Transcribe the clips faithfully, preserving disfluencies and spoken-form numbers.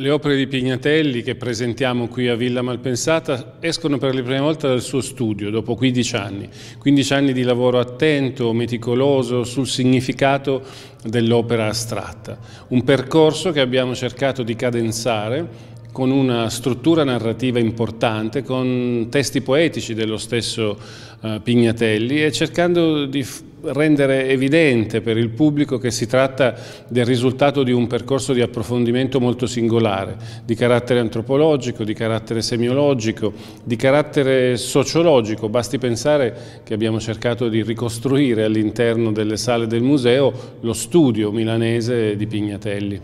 Le opere di Pignatelli che presentiamo qui a Villa Malpensata escono per la prima volta dal suo studio dopo quindici anni. quindici anni di lavoro attento, meticoloso sul significato dell'opera astratta. Un percorso che abbiamo cercato di cadenzare con una struttura narrativa importante, con testi poetici dello stesso eh, Pignatelli e cercando di rendere evidente per il pubblico che si tratta del risultato di un percorso di approfondimento molto singolare, di carattere antropologico, di carattere semiologico, di carattere sociologico. Basti pensare che abbiamo cercato di ricostruire all'interno delle sale del museo lo studio milanese di Pignatelli.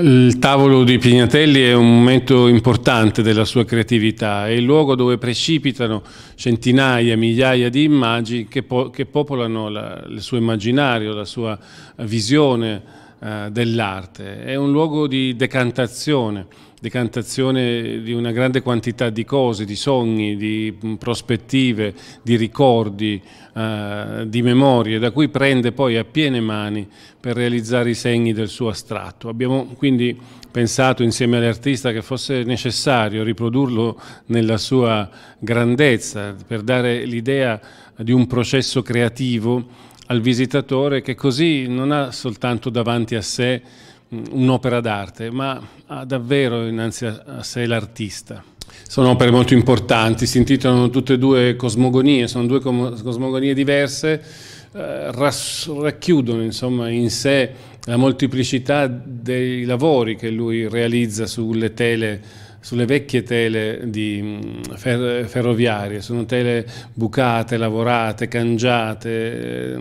Il tavolo di Pignatelli è un momento importante della sua creatività, è il luogo dove precipitano centinaia, migliaia di immagini che, po che popolano la il suo immaginario, la sua visione eh, dell'arte. È un luogo di decantazione, decantazione di una grande quantità di cose, di sogni, di prospettive, di ricordi, eh, di memorie, da cui prende poi a piene mani per realizzare i segni del suo astratto. Abbiamo quindi pensato insieme all'artista che fosse necessario riprodurlo nella sua grandezza per dare l'idea di un processo creativo al visitatore che così non ha soltanto davanti a sé un'opera d'arte, ma ha davvero innanzi a sé l'artista. Sono opere molto importanti, si intitolano tutte e due Cosmogonie, sono due cosmogonie diverse, eh, racchiudono insomma in sé la molteplicità dei lavori che lui realizza sulle tele, sulle vecchie tele di fer ferroviarie, sono tele bucate, lavorate, cangiate,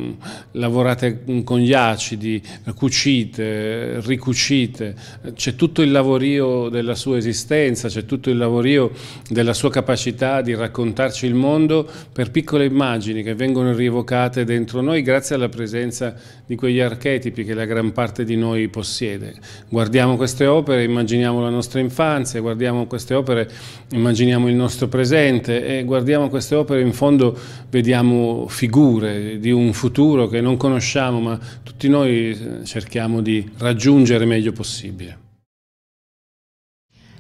eh, lavorate con gli acidi, cucite, ricucite. C'è tutto il lavorio della sua esistenza, c'è tutto il lavorio della sua capacità di raccontarci il mondo per piccole immagini che vengono rievocate dentro noi grazie alla presenza di quegli archetipi che la gran parte di noi possiede. Guardiamo queste opere, immaginiamo la nostra infanzia, guardiamo Guardiamo queste opere, immaginiamo il nostro presente e guardiamo queste opere, in fondo vediamo figure di un futuro che non conosciamo, ma tutti noi cerchiamo di raggiungere meglio possibile.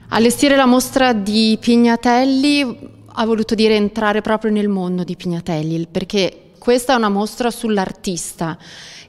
Allestire la mostra di Pignatelli ha voluto dire entrare proprio nel mondo di Pignatelli, perché questa è una mostra sull'artista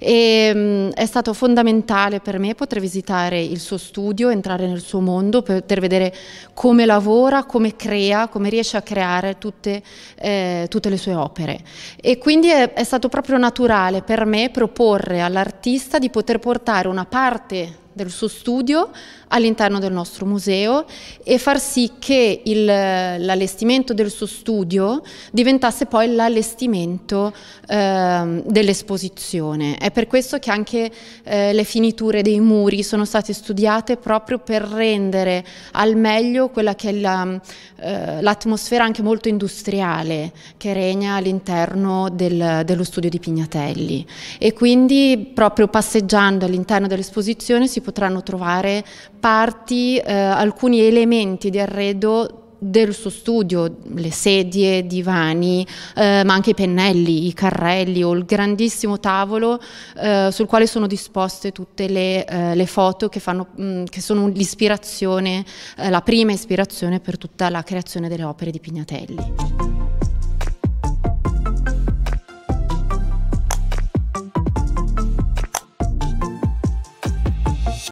e um, è stato fondamentale per me poter visitare il suo studio, entrare nel suo mondo, poter vedere come lavora, come crea, come riesce a creare tutte, eh, tutte le sue opere. E quindi è, è stato proprio naturale per me proporre all'artista di poter portare una parte del suo studio all'interno del nostro museo e far sì che l'allestimento del suo studio diventasse poi l'allestimento eh, dell'esposizione. È per questo che anche eh, le finiture dei muri sono state studiate proprio per rendere al meglio quella che è l'atmosfera la, eh, anche molto industriale che regna all'interno del, dello studio di Pignatelli. E quindi proprio passeggiando all'interno dell'esposizione si potranno trovare parti, eh, alcuni elementi di arredo del suo studio, le sedie, divani, eh, ma anche i pennelli, i carrelli o il grandissimo tavolo eh, sul quale sono disposte tutte le, eh, le foto che, fanno, mh, che sono l'ispirazione, eh, la prima ispirazione per tutta la creazione delle opere di Pignatelli.